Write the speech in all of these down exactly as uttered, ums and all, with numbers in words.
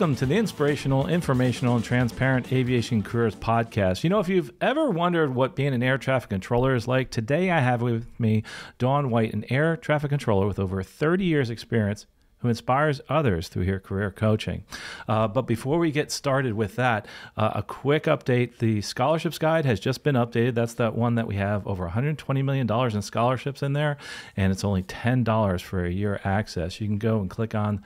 Welcome to the inspirational, informational, and transparent Aviation Careers Podcast. You know, if you've ever wondered what being an air traffic controller is like, today I have with me Dawn Whyte, an air traffic controller with over thirty years experience who inspires others through her career coaching. Uh, but before we get started with that, uh, a quick update. The scholarships guide has just been updated. That's that one that we have over one hundred twenty million dollars in scholarships in there, and it's only ten dollars for a year access. You can go and click on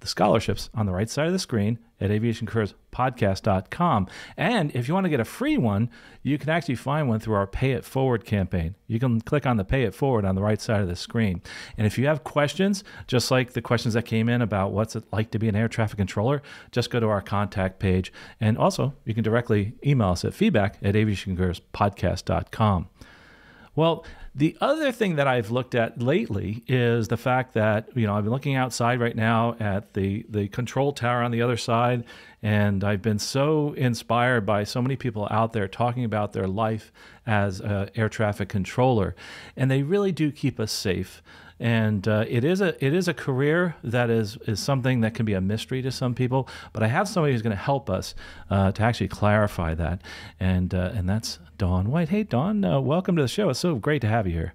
the scholarships on the right side of the screen at aviation careers podcast dot com. And if you want to get a free one, you can actually find one through our Pay It Forward campaign. You can click on the Pay It Forward on the right side of the screen. And if you have questions, just like the questions that came in about what's it like to be an air traffic controller, just go to our contact page. And also, you can directly email us at feedback at aviation careers podcast dot com. Well, the other thing that I've looked at lately is the fact that, you know, I've been looking outside right now at the, the control tower on the other side, and I've been so inspired by so many people out there talking about their life as an air traffic controller. And they really do keep us safe. And uh, it is a it is a career that is is something that can be a mystery to some people. But I have somebody who's going to help us uh, to actually clarify that, and uh, and that's Dawn Whyte. Hey, Dawn, uh, welcome to the show. It's so great to have you here.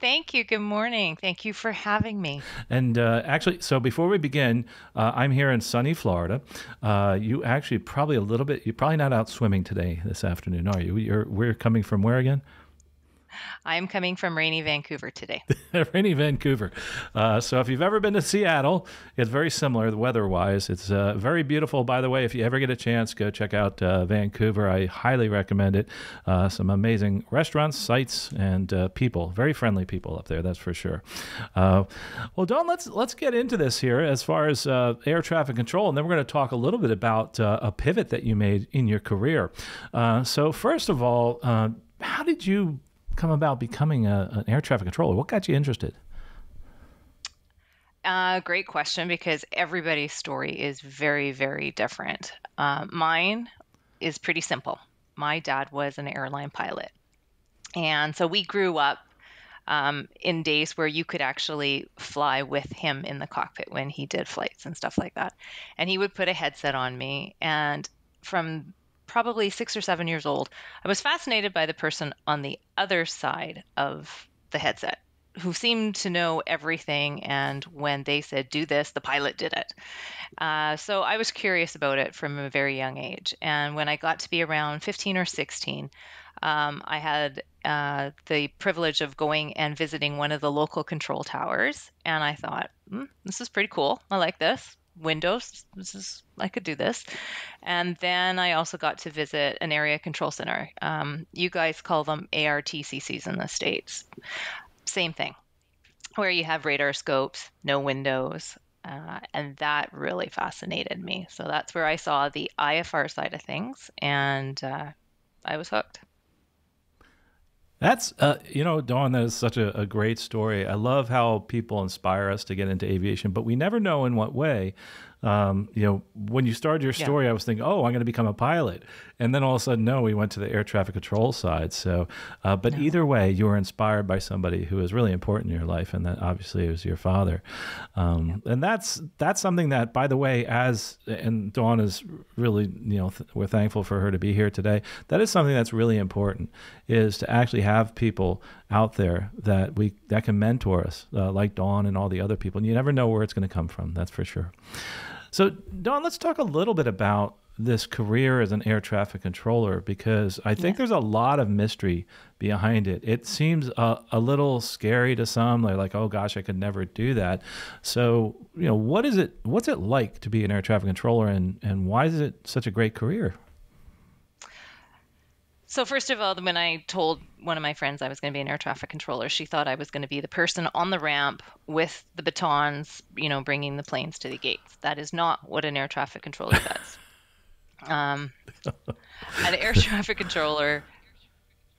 Thank you. Good morning. Thank you for having me. And uh, actually, so before we begin, uh, I'm here in sunny Florida. Uh, you actually probably a little bit. You're probably not out swimming today this afternoon, are you? You're we're coming from where again? I'm coming from rainy Vancouver today. Rainy Vancouver. Uh, so if you've ever been to Seattle, it's very similar weather-wise. It's uh, very beautiful. By the way, if you ever get a chance, go check out uh, Vancouver. I highly recommend it. Uh, some amazing restaurants, sites, and uh, people. Very friendly people up there, that's for sure. Uh, well, Dawn, let's let's get into this here as far as uh, air traffic control, and then we're going to talk a little bit about uh, a pivot that you made in your career. Uh, so first of all, uh, how did you come about becoming a, an air traffic controller? What got you interested? Uh, great question, because everybody's story is very, very different. Uh, mine is pretty simple. My dad was an airline pilot. And so we grew up um, in days where you could actually fly with him in the cockpit when he did flights and stuff like that. And he would put a headset on me. And from probably six or seven years old, I was fascinated by the person on the other side of the headset who seemed to know everything. And when they said, do this, the pilot did it. Uh, so I was curious about it from a very young age. And when I got to be around fifteen or sixteen, um, I had uh, the privilege of going and visiting one of the local control towers. And I thought, mm, this is pretty cool. I like this. Windows, this is, I could do this. And then I also got to visit an area control center. Um, you guys call them A R T C Cs in the States. Same thing, where you have radar scopes, no windows. Uh, and that really fascinated me. So that's where I saw the I F R side of things, and uh, I was hooked. That's, uh, you know, Dawn, that is such a, a great story. I love how people inspire us to get into aviation, but we never know in what way. Um, you know, when you started your story, yeah. I was thinking, oh, I'm going to become a pilot. And then all of a sudden, no, we went to the air traffic control side. So, uh, but no. Either way, you were inspired by somebody who is really important in your life. And that obviously was your father. Um, yeah. And that's, that's something that, by the way, as, and Dawn is really, you know, th we're thankful for her to be here today. That is something that's really important, is to actually have have people out there that we that can mentor us, uh, like Dawn and all the other people. And you never know where it's going to come from, that's for sure. So, Dawn, let's talk a little bit about this career as an air traffic controller, because I think yeah. there's a lot of mystery behind it. It seems a, a little scary to some. They're like, oh gosh, I could never do that. So, you know, what is it, what's it like to be an air traffic controller, and, and why is it such a great career? So first of all, when I told one of my friends I was going to be an air traffic controller, she thought I was going to be the person on the ramp with the batons, you know, bringing the planes to the gates. That is not what an air traffic controller does. Um, an air traffic controller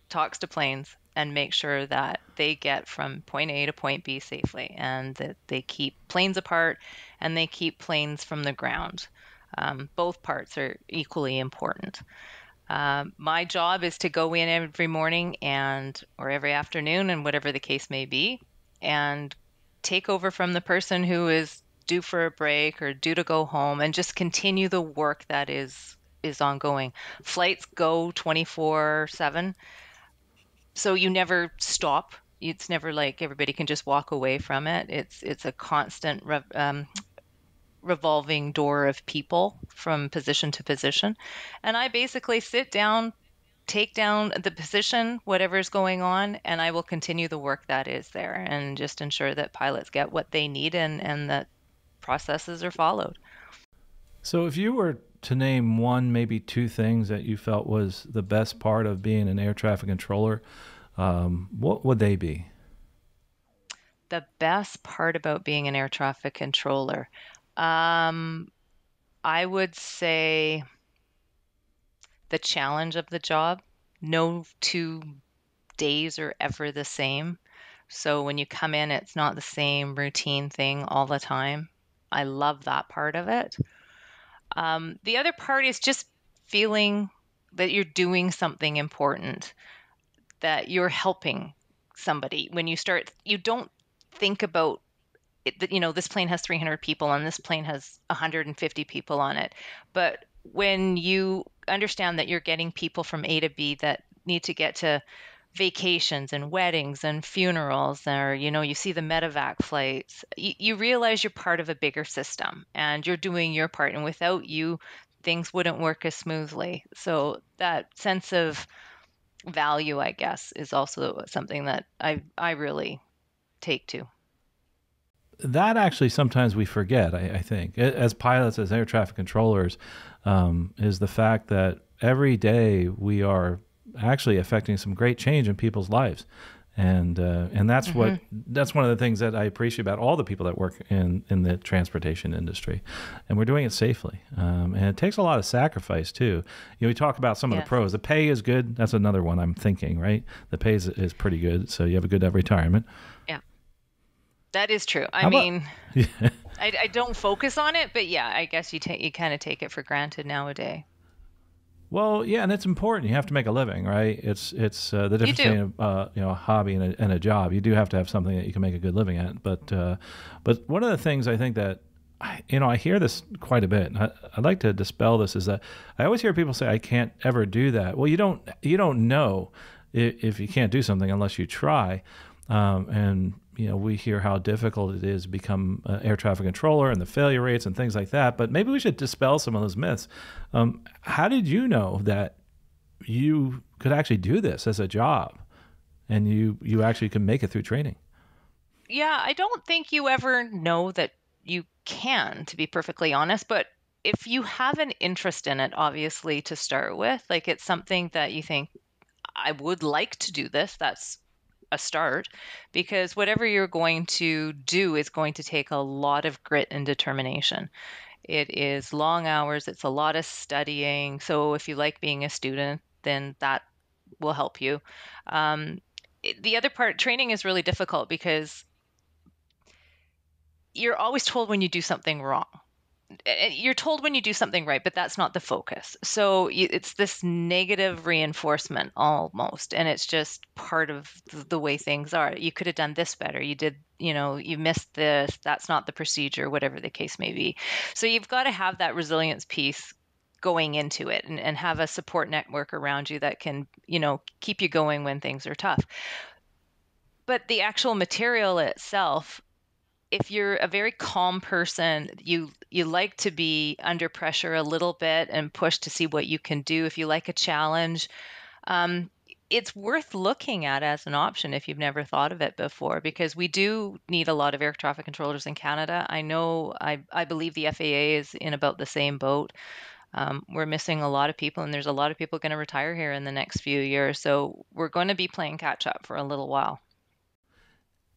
talks to planes and makes sure that they get from point A to point B safely, and that they keep planes apart and they keep planes from the ground. Um, both parts are equally important. Uh, my job is to go in every morning and or every afternoon, and whatever the case may be, and take over from the person who is due for a break or due to go home, and just continue the work that is is ongoing. Flights go twenty-four seven, so you never stop. It's never like everybody can just walk away from it. It's it's a constant re um, revolving door of people from position to position. And I basically sit down, take down the position, whatever's going on, and I will continue the work that is there and just ensure that pilots get what they need and, and that processes are followed. So if you were to name one, maybe two things that you felt was the best part of being an air traffic controller, um, what would they be? The best part about being an air traffic controller? Um, I would say the challenge of the job. No two days are ever the same. So when you come in, it's not the same routine thing all the time. I love that part of it. Um, the other part is just feeling that you're doing something important, that you're helping somebody. When you start, you don't think about it, you know, this plane has three hundred people and this plane has one hundred fifty people on it. But when you understand that you're getting people from A to B that need to get to vacations and weddings and funerals, or, you know, you see the medevac flights, you, you realize you're part of a bigger system and you're doing your part. And without you, things wouldn't work as smoothly. So that sense of value, I guess, is also something that I, I really take to. That actually sometimes we forget, I, I think, as pilots, as air traffic controllers, um, is the fact that every day we are actually affecting some great change in people's lives. And uh, and that's mm-hmm. what that's one of the things that I appreciate about all the people that work in, in the transportation industry. And we're doing it safely. Um, and it takes a lot of sacrifice, too. You know, we talk about some yeah. of the pros. The pay is good. That's another one I'm thinking, right? The pay is, is pretty good. So you have a good retirement. Yeah. That is true. I about, mean, yeah. I, I don't focus on it, but yeah, I guess you take you kind of take it for granted nowadays. Well, yeah, and it's important. You have to make a living, right? It's it's uh, the difference between a, uh, you know, a hobby and a, and a job. You do have to have something that you can make a good living at. But uh, but one of the things I think that I, you know I hear this quite a bit, and I, I'd like to dispel this, is that I always hear people say, "I can't ever do that." Well, you don't you don't know if, if you can't do something unless you try, um, and you know, we hear how difficult it is to become an air traffic controller and the failure rates and things like that. But maybe we should dispel some of those myths. Um, how did you know that you could actually do this as a job and you, you actually can make it through training? Yeah, I don't think you ever know that you can, to be perfectly honest. But if you have an interest in it, obviously, to start with, like it's something that you think, I would like to do this, that's a start, because whatever you're going to do is going to take a lot of grit and determination. It is long hours. It's a lot of studying. So if you like being a student, then that will help you. Um, the other part, training is really difficult because you're always told when you do something wrong. You're told when you do something right, but that's not the focus. So it's this negative reinforcement almost. And it's just part of the way things are. You could have done this better. You did, you know, you missed this. That's not the procedure, whatever the case may be. So you've got to have that resilience piece going into it and, and have a support network around you that can, you know, keep you going when things are tough. But the actual material itself, if you're a very calm person, you you like to be under pressure a little bit and push to see what you can do. If you like a challenge, um, it's worth looking at as an option if you've never thought of it before, because we do need a lot of air traffic controllers in Canada. I know, I, I believe the F A A is in about the same boat. Um, we're missing a lot of people, and there's a lot of people going to retire here in the next few years. So we're going to be playing catch up for a little while.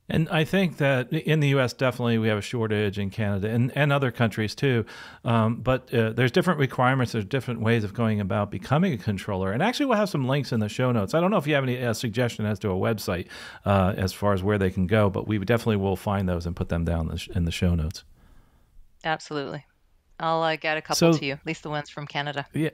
And I think that in the U S, definitely we have a shortage, in Canada and, and other countries too. Um, but uh, there's different requirements. There's different ways of going about becoming a controller. And actually, we'll have some links in the show notes. I don't know if you have any uh, suggestion as to a website uh, as far as where they can go, but we definitely will find those and put them down in the, sh in the show notes. Absolutely. I'll uh, get a couple so, to you, at least the ones from Canada. Yeah.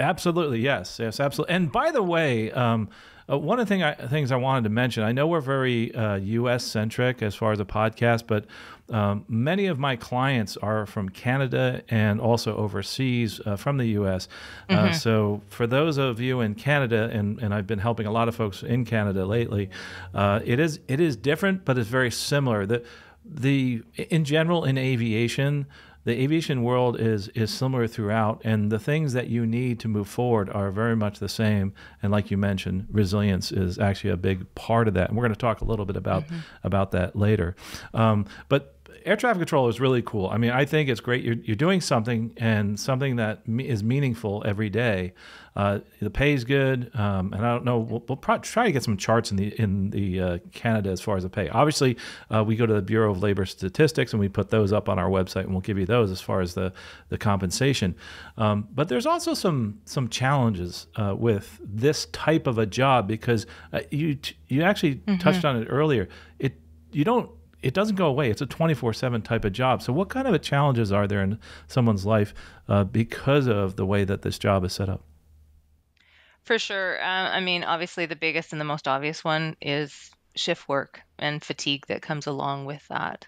Absolutely. Yes. Yes, absolutely. And by the way, um, uh, one of the thing I, things I wanted to mention, I know we're very uh, U S centric as far as a podcast, but um, many of my clients are from Canada and also overseas uh, from the U S Uh, mm-hmm. So for those of you in Canada, and, and I've been helping a lot of folks in Canada lately, uh, it is it is different, but it's very similar. The, the, in general, in aviation, the aviation world is is similar throughout, and the things that you need to move forward are very much the same. And like you mentioned, resilience is actually a big part of that. And we're going to talk a little bit about mm-hmm. about that later. Um, but air traffic control is really cool. I mean, I think it's great. You're, you're doing something, and something that me is meaningful every day. Uh, the pay is good, um, and I don't know. We'll, we'll probably try to get some charts in the in the uh, Canada as far as the pay. Obviously, uh, we go to the Bureau of Labor Statistics, and we put those up on our website, and we'll give you those as far as the the compensation. Um, but there's also some some challenges uh, with this type of a job, because uh, you you actually mm-hmm. touched on it earlier. It you don't. It doesn't go away. It's a twenty-four seven type of job. So what kind of challenges are there in someone's life uh, because of the way that this job is set up? For sure. Uh, I mean, obviously the biggest and the most obvious one is shift work and fatigue that comes along with that.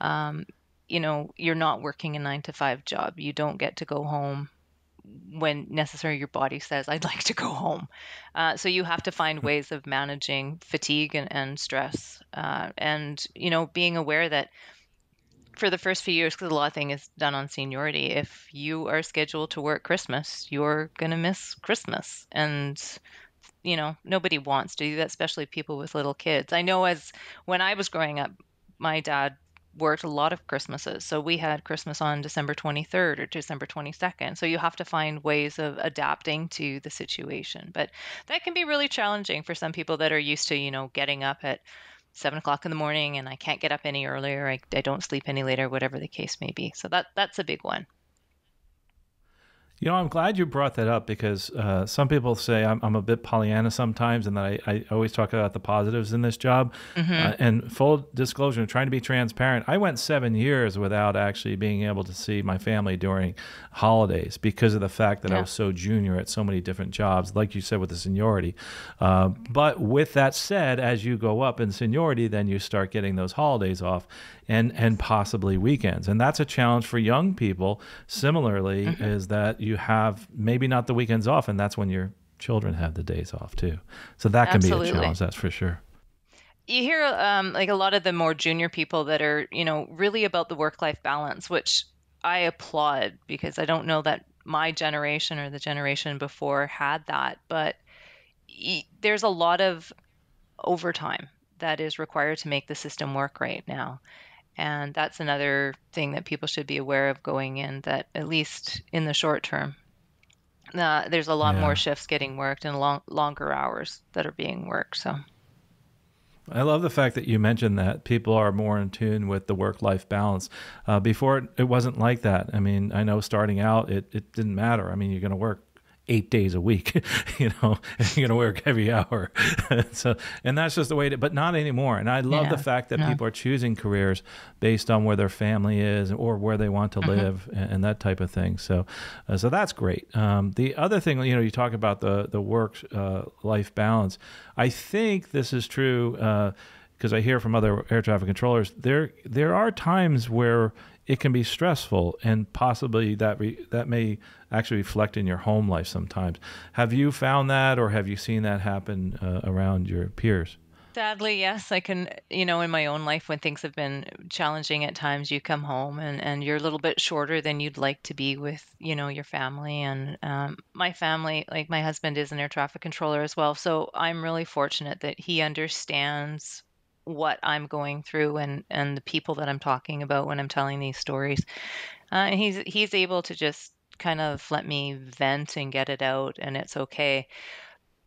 Um, you know, you're not working a nine to five job. You don't get to go home when necessary. Your body says, I'd like to go home. Uh, so you have to find ways of managing fatigue and, and stress uh, and, you know, being aware that for the first few years, because a lot of things is done on seniority, if you are scheduled to work Christmas, you're going to miss Christmas. And, you know, nobody wants to do that, especially people with little kids. I know as when I was growing up, my dad worked a lot of Christmases. So we had Christmas on December twenty-third or December twenty-second. So you have to find ways of adapting to the situation. But that can be really challenging for some people that are used to, you know, getting up at seven o'clock in the morning and I can't get up any earlier. I, I don't sleep any later, whatever the case may be. So that that's a big one. You know, I'm glad you brought that up because uh, some people say I'm, I'm a bit Pollyanna sometimes and that I, I always talk about the positives in this job. Mm-hmm. uh, and full disclosure, I'm trying to be transparent, I went seven years without actually being able to see my family during holidays because of the fact that yeah. I was so junior at so many different jobs, like you said, with the seniority. Uh, but with that said, as you go up in seniority, then you start getting those holidays off and, and possibly weekends. And that's a challenge for young people. Similarly, mm-hmm. is that you You have maybe not the weekends off, and that's when your children have the days off too. So that can Absolutely. Be a challenge, that's for sure. You hear um, like a lot of the more junior people that are, you know, really about the work-life balance, which I applaud because I don't know that my generation or the generation before had that, but e there's a lot of overtime that is required to make the system work right now. And that's another thing that people should be aware of going in, that at least in the short term, uh, there's a lot yeah. more shifts getting worked and long, longer hours that are being worked. So I love the fact that you mentioned that people are more in tune with the work-life balance. Uh, before, it, it wasn't like that. I mean, I know starting out, it, it didn't matter. I mean, you're going to work eight days a week, you know, and you're going to work every hour. so, and that's just the way to, but not anymore. And I love yeah, the fact that no. people are choosing careers based on where their family is or where they want to mm-hmm. live and, and that type of thing. So, uh, so that's great. Um, the other thing, you know, you talk about the, the work, uh, life balance. I think this is true, uh, because I hear from other air traffic controllers, there, there are times where it can be stressful and possibly that re that may actually reflect in your home life sometimes. Have you found that or have you seen that happen uh, around your peers? Sadly, yes. I can, you know, in my own life when things have been challenging at times, you come home and, and you're a little bit shorter than you'd like to be with, you know, your family. And um, my family, like my husband is an air traffic controller as well. So I'm really fortunate that he understands what I'm going through and, and the people that I'm talking about when I'm telling these stories. Uh, and he's, he's able to just kind of let me vent and get it out and it's okay.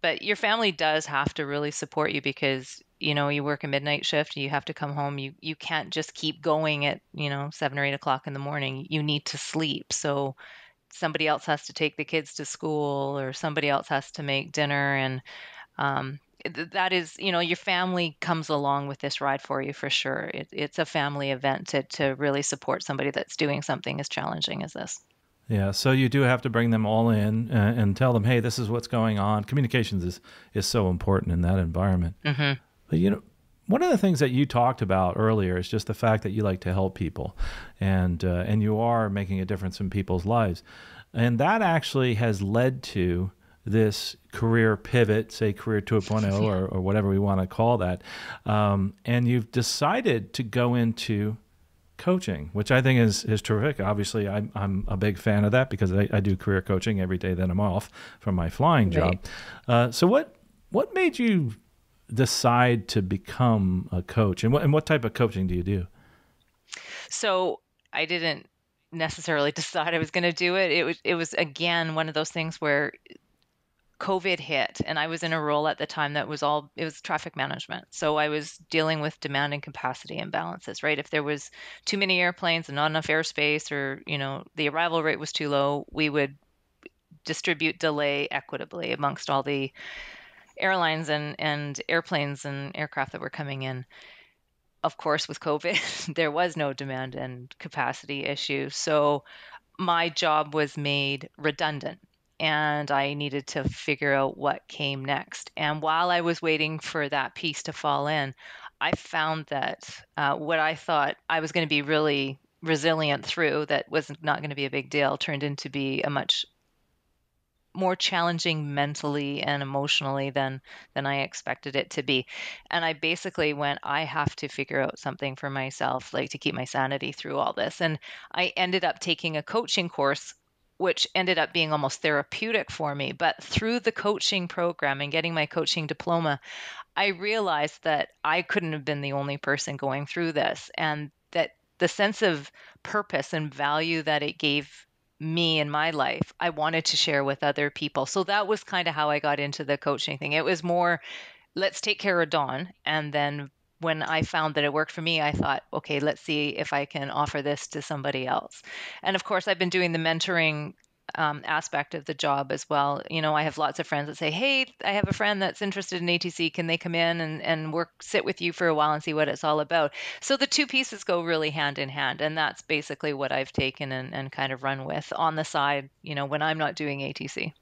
But your family does have to really support you because, you know, you work a midnight shift, you have to come home. You, you can't just keep going at, you know, seven or eight o'clock in the morning, you need to sleep. So somebody else has to take the kids to school or somebody else has to make dinner. And, um, that is, you know, your family comes along with this ride for you for sure. It, it's a family event to, to really support somebody that's doing something as challenging as this. Yeah, so you do have to bring them all in and, and tell them, hey, this is what's going on. Communications is, is so important in that environment. Mm-hmm. But, you know, one of the things that you talked about earlier is just the fact that you like to help people, and uh, and you are making a difference in people's lives. And that actually has led to this career pivot, say career two point oh or, or whatever we want to call that. Um, and you've decided to go into coaching, which I think is, is terrific. Obviously, I'm, I'm a big fan of that because I, I do career coaching every day that I'm off from my flying job. Right. Uh, so what, what made you decide to become a coach, and what, and what type of coaching do you do? So I didn't necessarily decide I was going to do it. It was, it was again, one of those things where COVID hit, and I was in a role at the time that was all, it was traffic management. So I was dealing with demand and capacity imbalances, right? If there was too many airplanes and not enough airspace, or, you know, the arrival rate was too low, we would distribute delay equitably amongst all the airlines and, and airplanes and aircraft that were coming in. Of course, with COVID, there was no demand and capacity issue. So my job was made redundant, and I needed to figure out what came next. And while I was waiting for that piece to fall in, I found that uh, what I thought I was going to be really resilient through, that was not going to be a big deal, turned into be a much more challenging mentally and emotionally than than I expected it to be. And I basically went, I have to figure out something for myself, like to keep my sanity through all this. And I ended up taking a coaching course, which ended up being almost therapeutic for me. But through the coaching program and getting my coaching diploma, I realized that I couldn't have been the only person going through this, and that the sense of purpose and value that it gave me in my life, I wanted to share with other people. So that was kind of how I got into the coaching thing. It was more, let's take care of Dawn. And then when I found that it worked for me, I thought, okay, let's see if I can offer this to somebody else. And of course, I've been doing the mentoring um, aspect of the job as well. You know, I have lots of friends that say, hey, I have a friend that's interested in A T C. Can they come in and, and work, sit with you for a while and see what it's all about? So the two pieces go really hand in hand. And that's basically what I've taken and, and kind of run with on the side, you know, when I'm not doing A T C.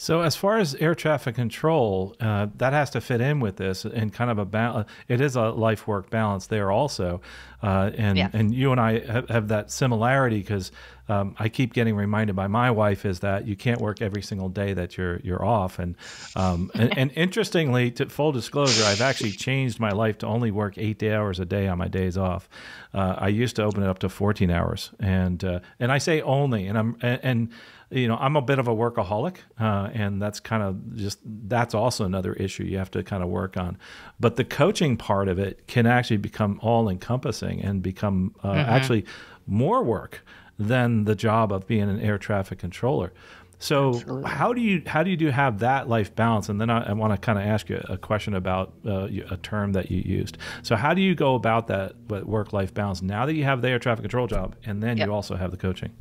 So as far as air traffic control, uh, that has to fit in with this, and kind of a balance. It is a life work balance there also. Uh, and, yeah. and you and I have, have that similarity, because um, I keep getting reminded by my wife is that you can't work every single day that you're, you're off. And, um, and, and interestingly, to full disclosure, I've actually changed my life to only work eight hours a day on my days off. Uh, I used to open it up to fourteen hours, and, uh, and I say only, and I'm, and, and you know, I'm a bit of a workaholic, uh, and that's kind of just, that's also another issue you have to kind of work on. But the coaching part of it can actually become all encompassing and become uh, mm-hmm. actually more work than the job of being an air traffic controller. So Absolutely. how do you, how do you do have that life balance? And then I, I want to kind of ask you a question about uh, a term that you used. So how do you go about that work-life balance now that you have the air traffic control job, and then yep. you also have the coaching?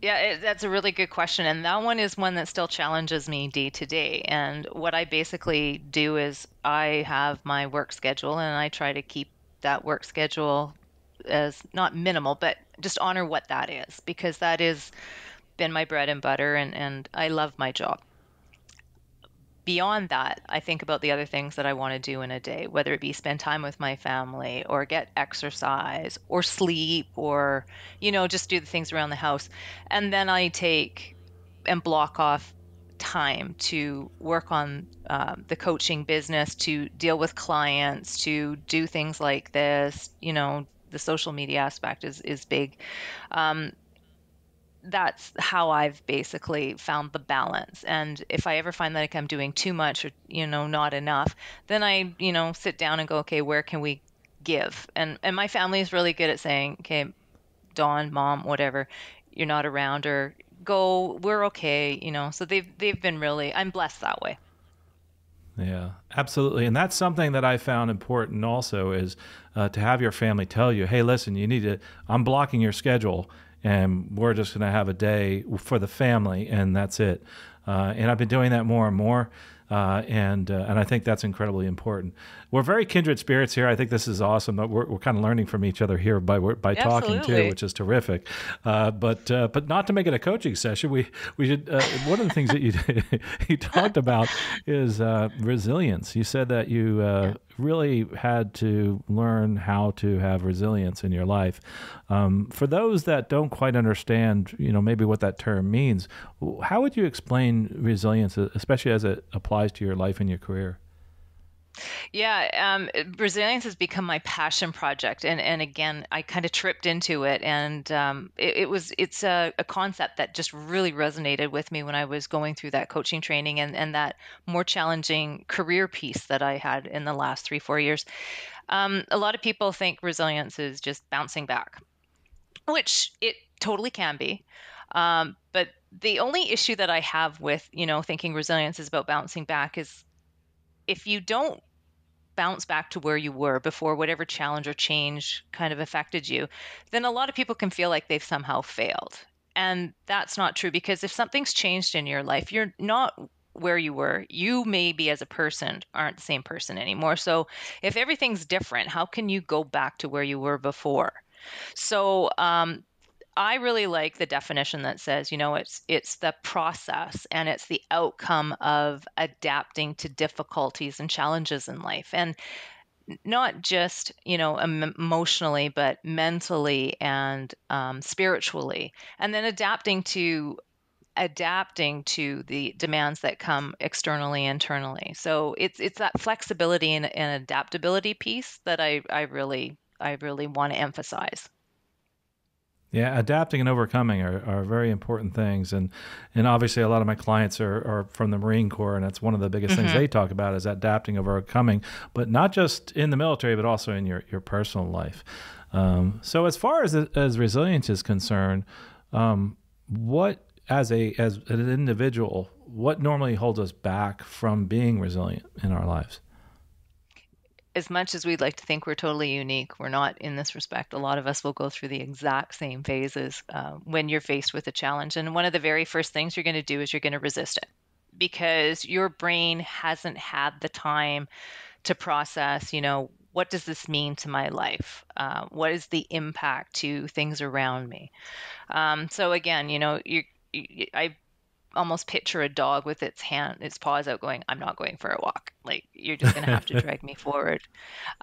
Yeah, it, that's a really good question. And that one is one that still challenges me day to day. And what I basically do is I have my work schedule, and I try to keep that work schedule as not minimal, but just honor what that is, because that has been my bread and butter, and, and I love my job. Beyond that, I think about the other things that I want to do in a day, whether it be spend time with my family, or get exercise, or sleep, or, you know, just do the things around the house. And then I take and block off time to work on uh, the coaching business, to deal with clients, to do things like this. You know, the social media aspect is, is big. Um, That's how I've basically found the balance. And if I ever find that like I'm doing too much, or, you know, not enough, then I, you know, sit down and go, okay, where can we give? And and my family is really good at saying, okay, Dawn, Mom, whatever, you're not around, or go, we're okay, you know. So they've they've been really, I'm blessed that way. Yeah, absolutely. And that's something that I found important also is uh, to have your family tell you, hey, listen, you need to, I'm blocking your schedule, and we're just going to have a day for the family, and that's it. Uh, and I've been doing that more and more. Uh, and uh, and I think that's incredibly important. We're very kindred spirits here. I think this is awesome. We're, we're kind of learning from each other here by by talking Absolutely. too, which is terrific. Uh, but uh, but not to make it a coaching session. We we should. Uh, one of the things that you you talked about is uh, resilience. You said that you uh, yeah. really had to learn how to have resilience in your life. Um, for those that don't quite understand, you know, maybe what that term means, how would you explain resilience, especially as it applies to your life and your career? Yeah, um, resilience has become my passion project, and and again, I kind of tripped into it, and um, it, it was it's a, a concept that just really resonated with me when I was going through that coaching training and and that more challenging career piece that I had in the last three four years. Um, a lot of people think resilience is just bouncing back, which it totally can be, um, but the only issue that I have with you know thinking resilience is about bouncing back is if you don't bounce back to where you were before whatever challenge or change kind of affected you, then a lot of people can feel like they've somehow failed. And that's not true, because if something's changed in your life, you're not where you were. You maybe as a person aren't the same person anymore. So if everything's different, how can you go back to where you were before? So um, I really like the definition that says, you know, it's it's the process and it's the outcome of adapting to difficulties and challenges in life, and not just you know emotionally, but mentally and um, spiritually, and then adapting to adapting to the demands that come externally, internally. So it's it's that flexibility and, and adaptability piece that I I really I really want to emphasize. Yeah, adapting and overcoming are, are very important things, and and obviously a lot of my clients are, are from the Marine Corps, and that's one of the biggest mm-hmm. things they talk about is adapting, overcoming, but not just in the military, but also in your, your personal life. Um, so as far as as resilience is concerned, um, what as a as an individual, what normally holds us back from being resilient in our lives? As much as we'd like to think we're totally unique, we're not in this respect. A lot of us will go through the exact same phases uh, when you're faced with a challenge. And one of the very first things you're going to do is you're going to resist it, because your brain hasn't had the time to process, you know, what does this mean to my life? Uh, what is the impact to things around me? Um, so again, you know, you, you, I almost picture a dog with its hand, its paws out going, I'm not going for a walk. Like, you're just going to have to drag me forward.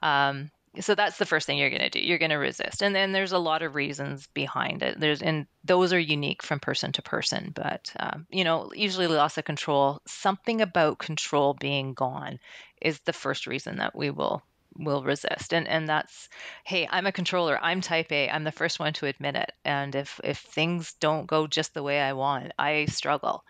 Um, so that's the first thing you're going to do. You're going to resist. And then there's a lot of reasons behind it. There's, and those are unique from person to person, but, um, you know, usually loss of control, something about control being gone is the first reason that we will, will resist. And, and that's, hey, I'm a controller. I'm type A. I'm the first one to admit it. And if, if things don't go just the way I want, I struggle,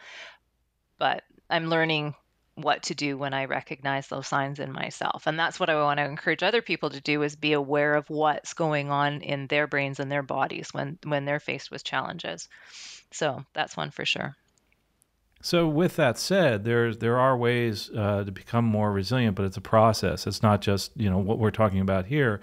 but I'm learning what to do when I recognize those signs in myself. And that's what I want to encourage other people to do, is be aware of what's going on in their brains and their bodies when, when they're faced with challenges. So that's one for sure. So with that said, there's, there are ways uh, to become more resilient, but it's a process. It's not just, you know, what we're talking about here.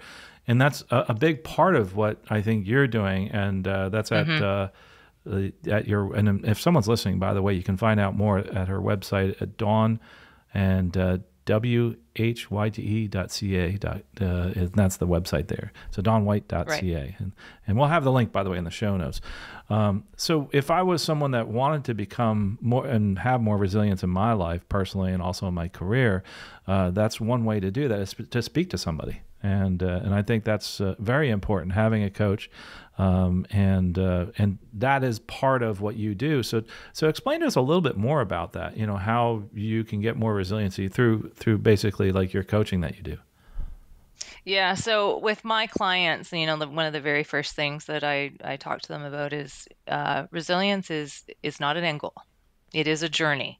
And that's a, a big part of what I think you're doing. And uh, that's at, mm-hmm. uh, at your, and if someone's listening, by the way, you can find out more at her website at Dawn and uh, W H Y T E dot C A. Uh, and that's the website there. So dawn white dot C A. Right. And, and we'll have the link, by the way, in the show notes. Um, so if I was someone that wanted to become more and have more resilience in my life personally, and also in my career, uh, that's one way to do that, is to speak to somebody. And, uh, and I think that's uh, very important, having a coach. Um, and, uh, and that is part of what you do. So, so explain to us a little bit more about that, you know, how you can get more resiliency through, through basically like your coaching that you do. Yeah. So with my clients, you know, the, one of the very first things that I, I talk to them about is, uh, resilience is, is not an end goal. It is a journey.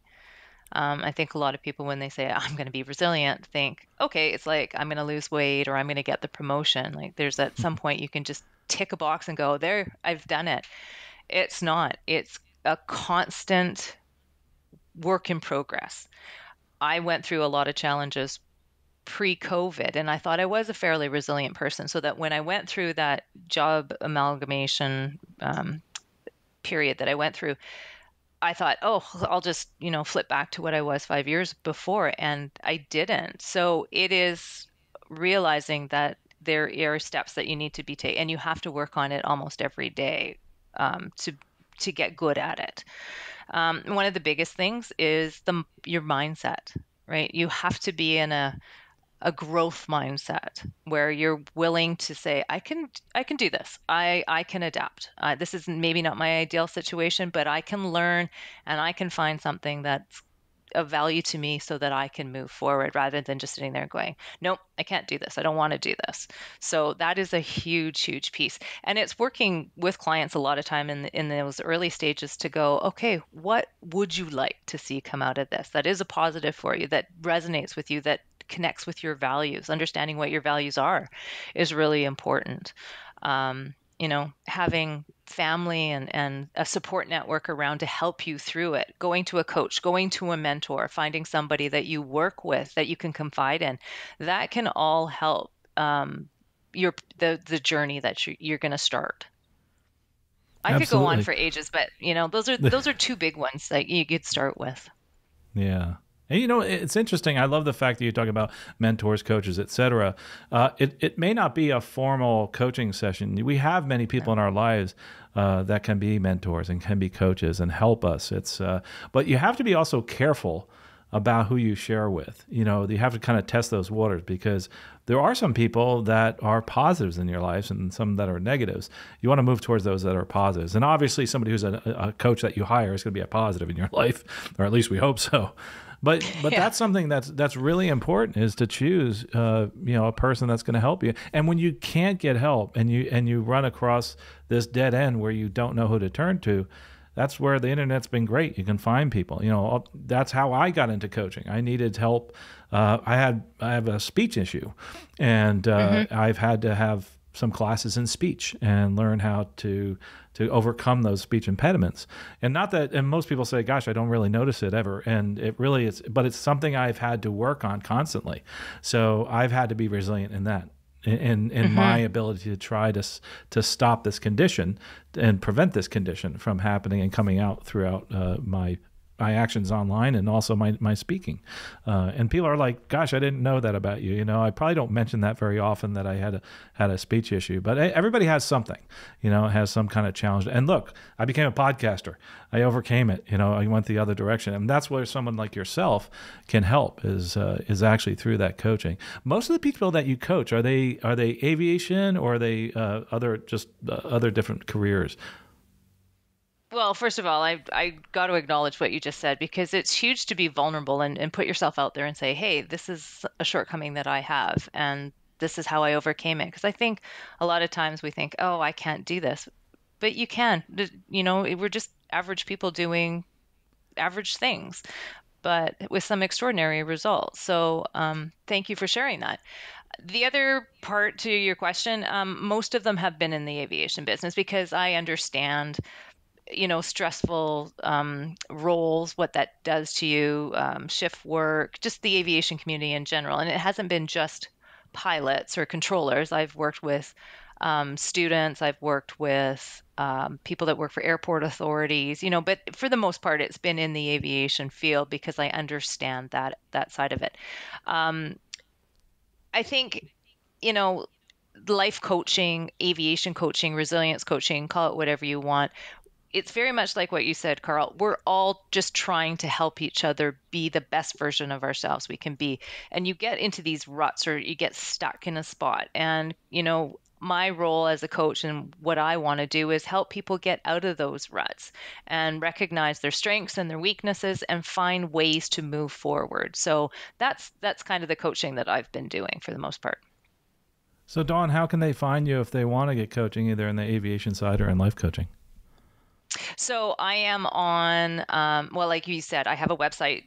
Um, I think a lot of people, when they say, I'm going to be resilient, think, okay, it's like, I'm going to lose weight or I'm going to get the promotion. Like, there's at some point you can just tick a box and go, there, I've done it. It's not, it's a constant work in progress. I went through a lot of challenges pre-COVID, and I thought I was a fairly resilient person, so that when I went through that job amalgamation um, period that I went through, I thought, oh, I'll just, you know, flip back to what I was five years before. And I didn't. So it is realizing that there are steps that you need to be taking, and you have to work on it almost every day um, to to get good at it. Um, one of the biggest things is the your mindset, right? You have to be in a a growth mindset where you're willing to say, I can, I can do this. I, I can adapt. Uh, this is maybe not my ideal situation, but I can learn and I can find something that's of value to me so that I can move forward, rather than just sitting there going, nope, I can't do this. I don't want to do this. So that is a huge, huge piece. And it's working with clients a lot of time in, the, in those early stages to go, okay, what would you like to see come out of this? That is a positive for you, that resonates with you, that connects with your values. Understanding what your values are is really important. Um, you know, having family and, and a support network around to help you through it, going to a coach, going to a mentor, finding somebody that you work with that you can confide in, that can all help um, your the, the journey that you're, you're going to start. I Absolutely. Could go on for ages, but you know, those are, those are two big ones that you could start with. Yeah. And, you know, it's interesting. I love the fact that you talk about mentors, coaches, et cetera. Uh, it, it may not be a formal coaching session. We have many people in our lives uh, that can be mentors and can be coaches and help us. It's, uh, but you have to be also careful about who you share with. You know, you have to kind of test those waters, because there are some people that are positives in your lives and some that are negatives. You want to move towards those that are positives. And obviously somebody who's a, a coach that you hire is going to be a positive in your life, or at least we hope so. But but yeah. that's something that's that's really important, is to choose uh, you know, a person that's going to help you. And when you can't get help and you and you run across this dead end where you don't know who to turn to, that's where the internet's been great. You can find people. You know, that's how I got into coaching. I needed help. Uh, I had I have a speech issue, and uh, mm-hmm. I've had to have some classes in speech and learn how to to overcome those speech impediments. And not that, and most people say, gosh, I don't really notice it ever. And it really is, but it's something I've had to work on constantly. So I've had to be resilient in that, in, in mm-hmm. my ability to try to, to stop this condition and prevent this condition from happening and coming out throughout uh, my my actions online, and also my, my speaking. Uh, and people are like, gosh, I didn't know that about you. You know, I probably don't mention that very often, that I had a, had a speech issue, but everybody has something, you know, has some kind of challenge. And look, I became a podcaster. I overcame it. You know, I went the other direction. And that's where someone like yourself can help, is, uh, is actually through that coaching. Most of the people that you coach, are they, are they aviation, or are they, uh, other, just uh, other different careers? Well, first of all, I I got to acknowledge what you just said, because it's huge to be vulnerable and, and put yourself out there and say, hey, this is a shortcoming that I have, and this is how I overcame it. Because I think a lot of times we think, oh, I can't do this. But you can. You know, we're just average people doing average things, but with some extraordinary results. So um, thank you for sharing that. The other part to your question, um, most of them have been in the aviation business, because I understand you know, stressful um, roles, what that does to you, um, shift work, just the aviation community in general. And it hasn't been just pilots or controllers. I've worked with um, students. I've worked with um, people that work for airport authorities, you know, but for the most part, it's been in the aviation field, because I understand that, that side of it. Um, I think, you know, life coaching, aviation coaching, resilience coaching, call it whatever you want. It's very much like what you said, Carl. We're all just trying to help each other be the best version of ourselves we can be. And you get into these ruts, or you get stuck in a spot. And, you know, my role as a coach and what I want to do is help people get out of those ruts and recognize their strengths and their weaknesses and find ways to move forward. So that's that's kind of the coaching that I've been doing for the most part. So Dawn, how can they find you if they want to get coaching, either in the aviation side or in life coaching? So I am on, um, well, like you said, I have a website,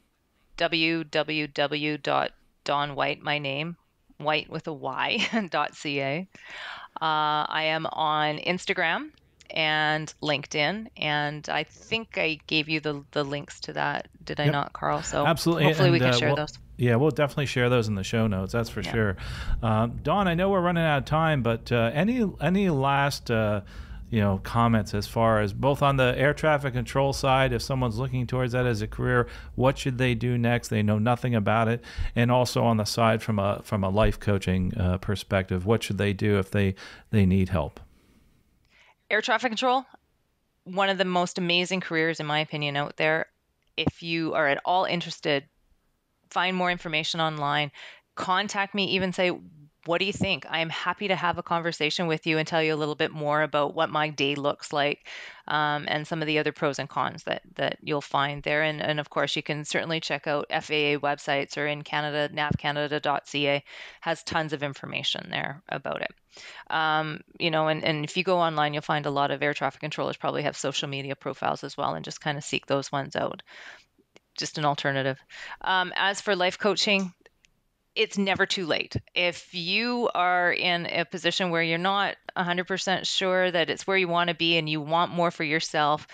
w w w dot dawn white, my name, white with a Y, dot C A. Uh, I am on Instagram and LinkedIn, and I think I gave you the, the links to that, did yep. I not, Carl? So Absolutely. Hopefully and, we can uh, share well, those. Yeah, we'll definitely share those in the show notes, that's for yeah. sure. Um, Dawn, I know we're running out of time, but uh, any, any last... Uh, you know, comments as far as both on the air traffic control side, if someone's looking towards that as a career, what should they do next? They know nothing about it. And also on the side from a from a life coaching uh, perspective, what should they do if they, they need help? Air traffic control, one of the most amazing careers, in my opinion, out there. If you are at all interested, find more information online. Contact me, even say, what do you think? I am happy to have a conversation with you and tell you a little bit more about what my day looks like, um, and some of the other pros and cons that that you'll find there. And, and of course, you can certainly check out F A A websites, or in Canada, nav canada dot C A has tons of information there about it. Um, you know, and, and if you go online, you'll find a lot of air traffic controllers probably have social media profiles as well, and just kind of seek those ones out. Just an alternative. Um, as for life coaching, it's never too late. If you are in a position where you're not one hundred percent sure that it's where you want to be and you want more for yourself,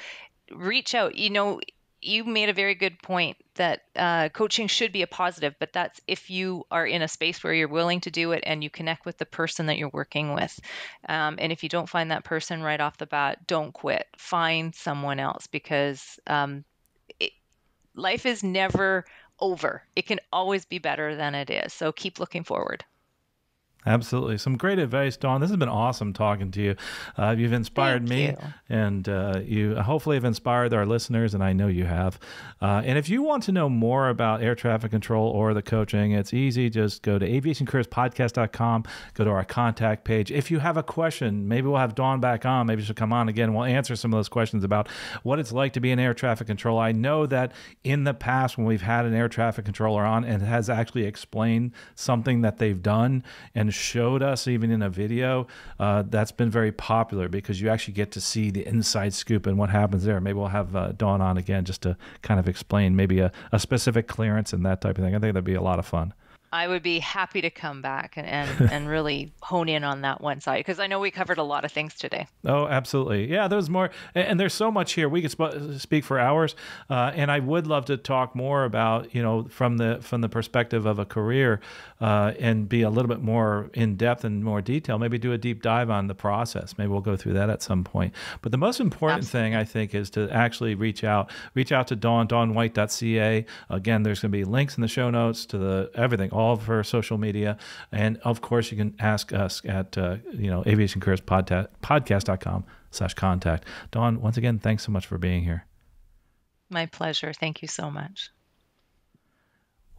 reach out. You know, you made a very good point that uh, coaching should be a positive, but that's if you are in a space where you're willing to do it and you connect with the person that you're working with. Um, and if you don't find that person right off the bat, don't quit. Find someone else, because um, it, life is never over. It can always be better than it is. So keep looking forward. Absolutely. Some great advice, Dawn. This has been awesome talking to you. Uh, you've inspired Thank me you. and uh, you hopefully have inspired our listeners, and I know you have. Uh, and if you want to know more about air traffic control or the coaching, it's easy. Just go to aviation careers podcast dot com, go to our contact page. If you have a question, maybe we'll have Dawn back on. Maybe she'll come on again. We'll answer some of those questions about what it's like to be an air traffic controller. I know that in the past when we've had an air traffic controller on and has actually explained something that they've done and showed us even in a video, uh, that's been very popular because you actually get to see the inside scoop and what happens there. Maybe we'll have uh, Dawn on again just to kind of explain maybe a, a specific clearance and that type of thing. I think that'd be a lot of fun. I would be happy to come back and, and, and really hone in on that one side, because I know we covered a lot of things today. Oh, absolutely. Yeah, there's more. And, and there's so much here. We could sp speak for hours. Uh, and I would love to talk more about, you know, from the from the perspective of a career uh, and be a little bit more in depth and more detail, maybe do a deep dive on the process. Maybe we'll go through that at some point. But the most important absolutely. thing, I think, is to actually reach out, reach out to Dawn, dawn white dot C A. Again, there's going to be links in the show notes to the everything, all all of her social media. And of course, you can ask us at, uh, you know, aviation careers podcast dot com slash contact. Dawn, once again, thanks so much for being here. My pleasure. Thank you so much.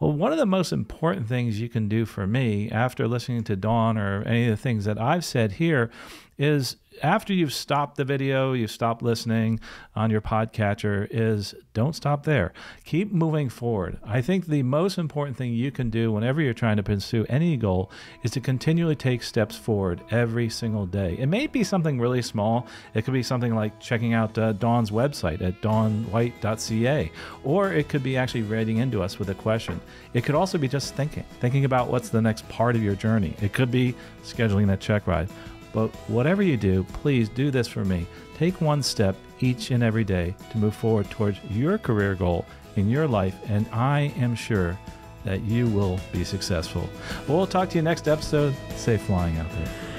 Well, one of the most important things you can do for me after listening to Dawn or any of the things that I've said here is, after you've stopped the video, you've stopped listening on your podcatcher, is don't stop there. Keep moving forward. I think the most important thing you can do whenever you're trying to pursue any goal is to continually take steps forward every single day. It may be something really small. It could be something like checking out uh, Dawn's website at dawn white dot C A, or it could be actually writing into us with a question. It could also be just thinking, thinking about what's the next part of your journey. It could be scheduling that check ride. But whatever you do, please do this for me. Take one step each and every day to move forward towards your career goal in your life, and I am sure that you will be successful. We'll talk to you next episode. Safe flying out there.